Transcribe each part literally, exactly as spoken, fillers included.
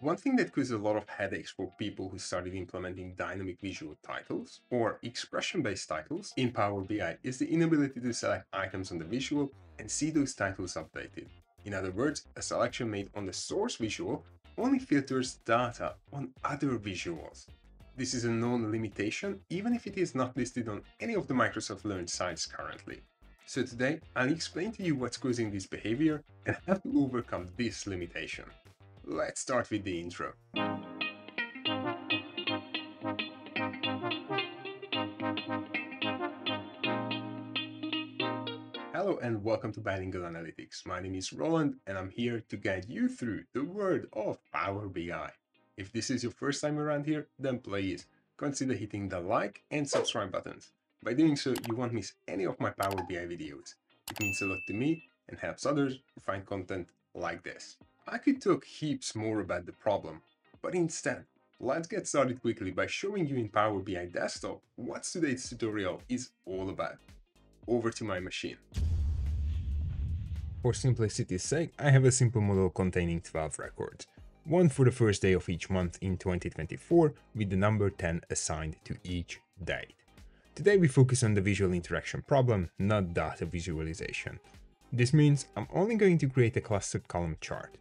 One thing that caused a lot of headaches for people who started implementing dynamic visual titles or expression-based titles in Power B I is the inability to select items on the visual and see those titles updated. In other words, a selection made on the source visual only filters data on other visuals. This is a known limitation, even if it is not listed on any of the Microsoft Learn sites currently. So today, I'll explain to you what's causing this behavior and how to overcome this limitation. Let's start with the intro. Hello and welcome to Bilingual Analytics. My name is Roland and I'm here to guide you through the world of Power B I. If this is your first time around here, then please consider hitting the like and subscribe buttons. By doing so, you won't miss any of my Power B I videos. It means a lot to me and helps others find content like this. I could talk heaps more about the problem, but instead, let's get started quickly by showing you in Power B I Desktop what today's tutorial is all about. Over to my machine. For simplicity's sake, I have a simple model containing twelve records, one for the first day of each month in twenty twenty-four, with the number ten assigned to each date. Today we focus on the visual interaction problem, not data visualization. This means I'm only going to create a clustered column chart.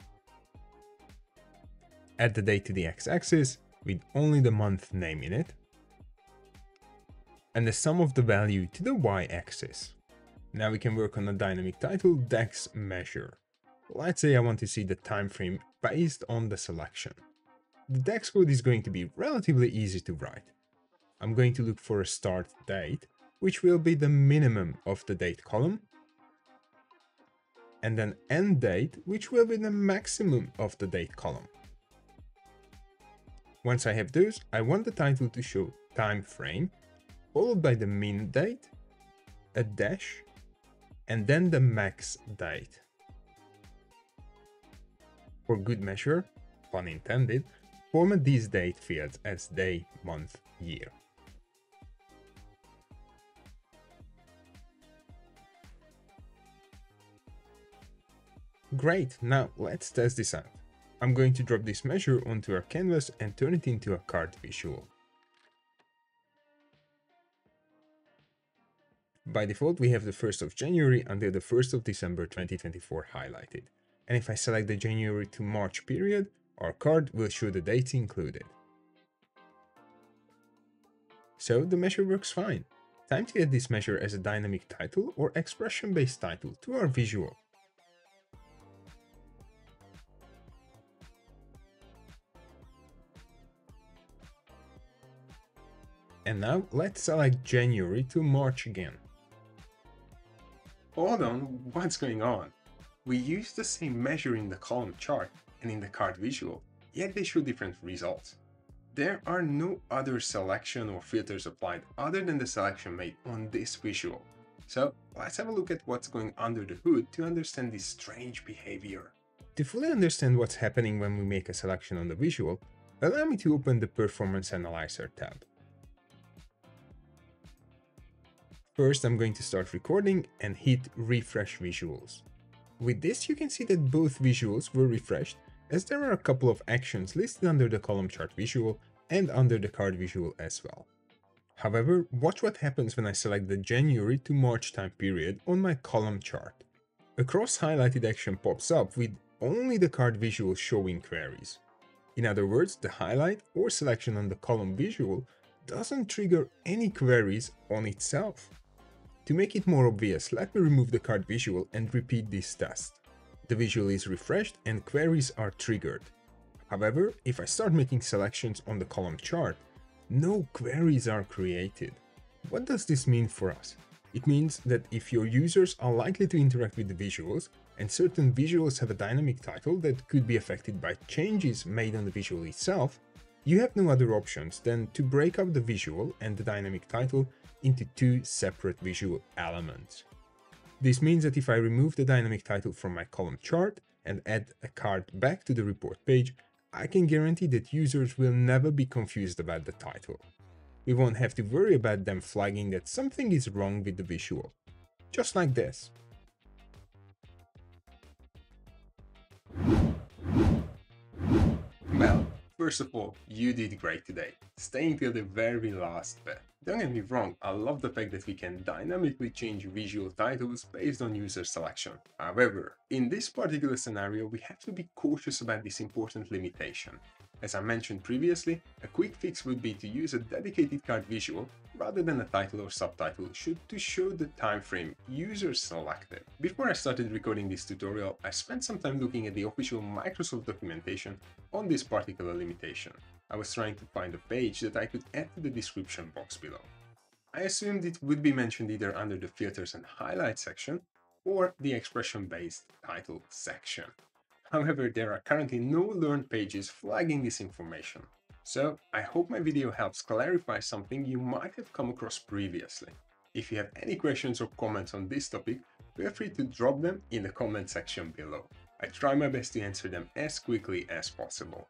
Add the date to the x-axis with only the month name in it, and the sum of the value to the y-axis. Now we can work on a dynamic title, DAX measure. Let's say I want to see the time frame based on the selection. The DAX code is going to be relatively easy to write. I'm going to look for a start date, which will be the minimum of the date column, and an end date, which will be the maximum of the date column. Once I have those, I want the title to show time frame, followed by the min date, a dash, and then the max date. For good measure, pun intended, format these date fields as day, month, year. Great, now let's test this out. I'm going to drop this measure onto our canvas and turn it into a card visual. By default, we have the first of January until the first of December twenty twenty-four highlighted. And if I select the January to March period, our card will show the dates included. So the measure works fine. Time to add this measure as a dynamic title or expression-based title to our visual. And now let's select January to March again. Hold on, what's going on? We used the same measure in the column chart and in the card visual, yet they show different results. There are no other selection or filters applied other than the selection made on this visual. So let's have a look at what's going under the hood to understand this strange behavior. To fully understand what's happening when we make a selection on the visual, allow me to open the Performance Analyzer tab. First, I'm going to start recording and hit refresh visuals. With this, you can see that both visuals were refreshed, as there are a couple of actions listed under the column chart visual and under the card visual as well. However, watch what happens when I select the January to March time period on my column chart. A cross-highlighted action pops up with only the card visual showing queries. In other words, the highlight or selection on the column visual doesn't trigger any queries on itself. To make it more obvious, let me remove the card visual and repeat this test. The visual is refreshed and queries are triggered. However, if I start making selections on the column chart, no queries are created. What does this mean for us? It means that if your users are likely to interact with the visuals, and certain visuals have a dynamic title that could be affected by changes made on the visual itself, you have no other options than to break up the visual and the dynamic title into two separate visual elements. This means that if I remove the dynamic title from my column chart and add a card back to the report page, I can guarantee that users will never be confused about the title. We won't have to worry about them flagging that something is wrong with the visual. Just like this. Well, first of all, you did great today, staying till the very last bit. Don't get me wrong, I love the fact that we can dynamically change visual titles based on user selection. However, in this particular scenario, we have to be cautious about this important limitation. As I mentioned previously, a quick fix would be to use a dedicated card visual rather than a title or subtitle should to show the time frame user selected. Before I started recording this tutorial, I spent some time looking at the official Microsoft documentation on this particular limitation. I was trying to find a page that I could add to the description box below. I assumed it would be mentioned either under the filters and highlights section or the expression-based title section. However, there are currently no Learn pages flagging this information. So I hope my video helps clarify something you might have come across previously. If you have any questions or comments on this topic, feel free to drop them in the comment section below. I try my best to answer them as quickly as possible.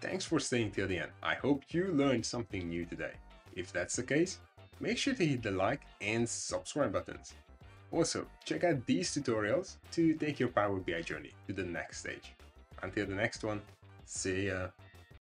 Thanks for staying till the end. I hope you learned something new today. If that's the case, make sure to hit the like and subscribe buttons. Also, check out these tutorials to take your Power B I journey to the next stage. Until the next one, see ya!